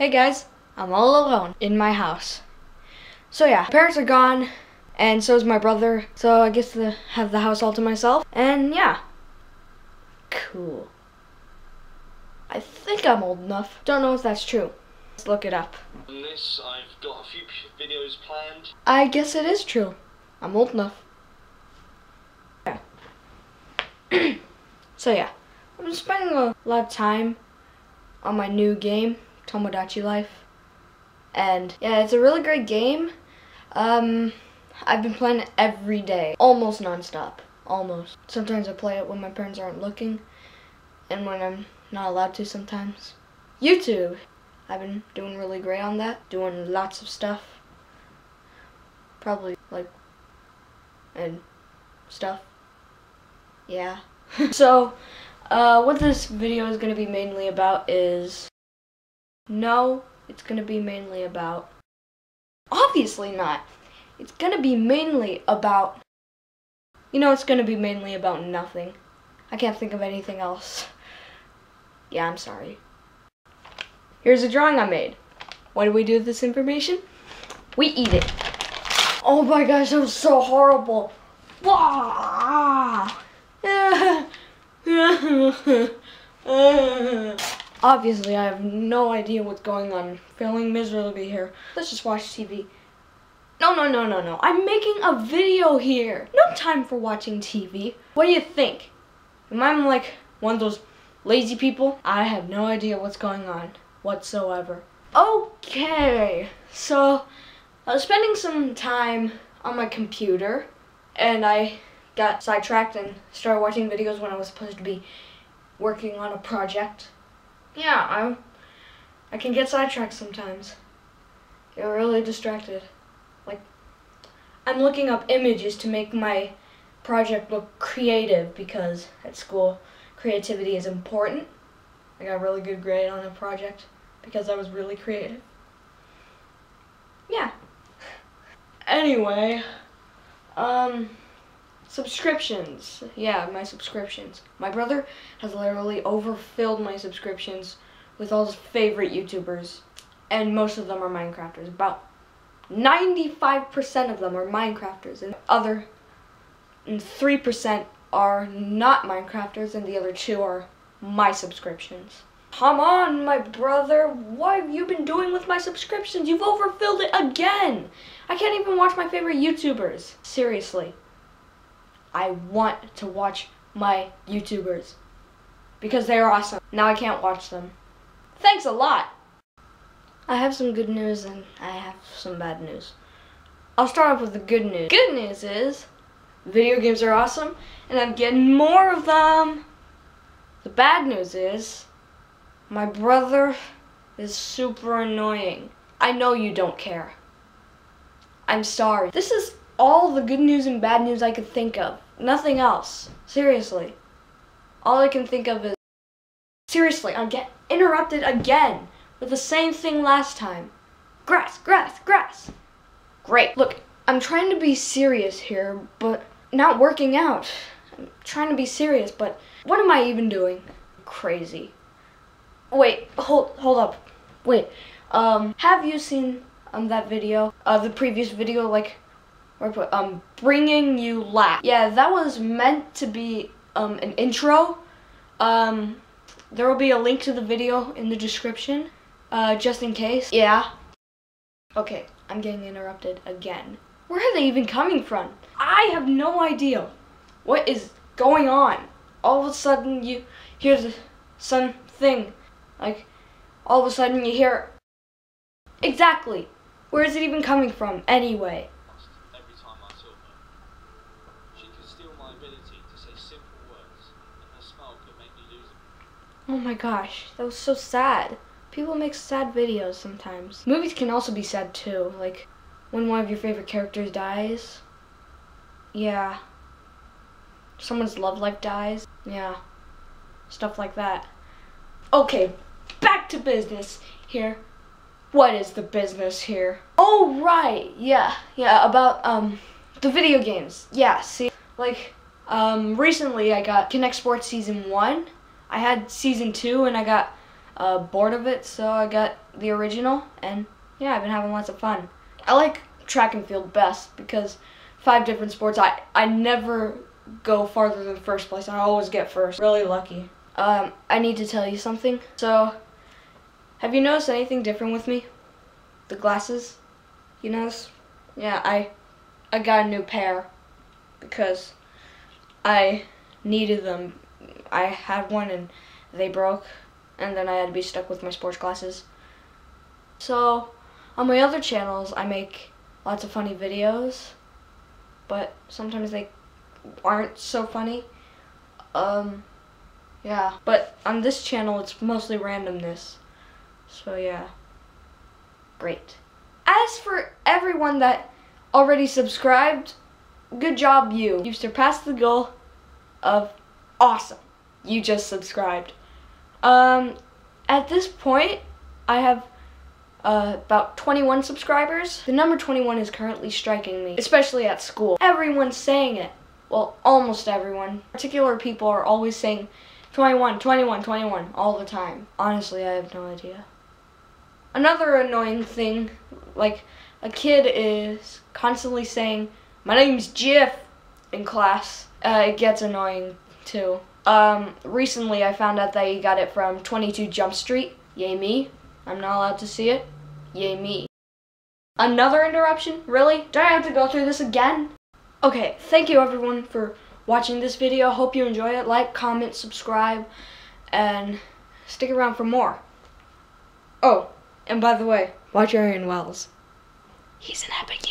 hey guys, I'm all alone in my house. So yeah, my parents are gone, and so is my brother, so I guess I have the house all to myself, and yeah. Cool. I think I'm old enough. Don't know if that's true. Let's look it up. Unless I've got a few videos planned. I guess it is true. I'm old enough. Yeah. So yeah, I've been spending a lot of time on my new game, Tomodachi Life. And yeah, it's a really great game. I've been playing it every day, almost non-stop. Almost. Sometimes I play it when my parents aren't looking, and when I'm not allowed to sometimes. YouTube! I've been doing really great on that, doing lots of stuff. Probably, like, and stuff. Yeah. So, what this video is going to be mainly about is... No, it's going to be mainly about... Obviously not! It's going to be mainly about... You know, it's going to be mainly about nothing. I can't think of anything else. Yeah, I'm sorry. Here's a drawing I made. What do we do with this information? We eat it. Oh my gosh, that was so horrible. Obviously, I have no idea what's going on. I'm failing miserably here. Let's just watch TV. No, no, no, no, no. I'm making a video here. No time for watching TV. What do you think? Am I like one of those lazy people? I have no idea what's going on whatsoever. Okay, so I was spending some time on my computer and I got sidetracked and started watching videos when I was supposed to be working on a project. Yeah, I can get sidetracked sometimes. Get really distracted. Like, I'm looking up images to make my project look creative because at school creativity is important. I got a really good grade on a project because I was really creative. Yeah. Anyway, subscriptions. Yeah, my subscriptions. My brother has literally overfilled my subscriptions with all his favorite YouTubers, and most of them are Minecrafters. About 95% of them are Minecrafters, and 3% are not Minecrafters, and the other 2 are my subscriptions. Come on, my brother, what have you been doing with my subscriptions? You've overfilled it again! I can't even watch my favorite YouTubers. Seriously. I want to watch my YouTubers because they are awesome. Now I can't watch them. Thanks a lot! I have some good news and I have some bad news. I'll start off with the good news. Good news is video games are awesome and I'm getting more of them. The bad news is my brother is super annoying. I know you don't care. I'm sorry. This is all the good news and bad news I could think of. Nothing else. Seriously. All I can think of is... Seriously, I'm getting interrupted again. With the same thing last time. Grass, grass, grass. Great. Look, I'm trying to be serious here, but not working out. I'm trying to be serious, but what am I even doing? Crazy. Wait, hold up. Wait, have you seen that video? The previous video, like, where I put, bringing you laugh. Yeah, that was meant to be, an intro. There will be a link to the video in the description. Just in case. Yeah. Okay, I'm getting interrupted again. Where are they even coming from? I have no idea what is going on. All of a sudden you hear something. Like, all of a sudden you hear... Exactly. Where is it even coming from, anyway? Every time I saw her, she could steal my ability to say simple words, and her smile could make me lose them. Oh my gosh, that was so sad. People make sad videos sometimes. Movies can also be sad too, like when one of your favorite characters dies. Yeah. Someone's love life dies. Yeah. Stuff like that. Okay, back to business here. What is the business here? Oh right, yeah, yeah, about the video games. Yeah, see, like recently I got Kinect Sports Season 1. I had Season 2 and I got bored of it, so I got the original, and yeah, I've been having lots of fun. I like track and field best because 5 different sports, I never go farther than first place, and I always get first. Really lucky. I need to tell you something. So, have you noticed anything different with me? The glasses? You notice? Yeah, I got a new pair because I needed them. I had one and they broke, and then I had to be stuck with my sports glasses. So, on my other channels, I make lots of funny videos, but sometimes they aren't so funny. Yeah. But on this channel, it's mostly randomness. So, yeah. Great. As for everyone that already subscribed, good job, you. You've surpassed the goal of awesome. You just subscribed. At this point, I have about 21 subscribers. The number 21 is currently striking me, especially at school. Everyone's saying it. Well, almost everyone. Particular people are always saying 21, 21, 21 all the time. Honestly, I have no idea. Another annoying thing, like a kid is constantly saying, "My name's Jeff" in class. It gets annoying too. Recently I found out that he got it from 22 Jump Street. Yay me. I'm not allowed to see it. Yay me. Another interruption? Really? Do I have to go through this again? Okay, thank you everyone for watching this video. Hope you enjoy it. Like, comment, subscribe, and stick around for more. Oh, and by the way, watch Arian Wells. He's an epic.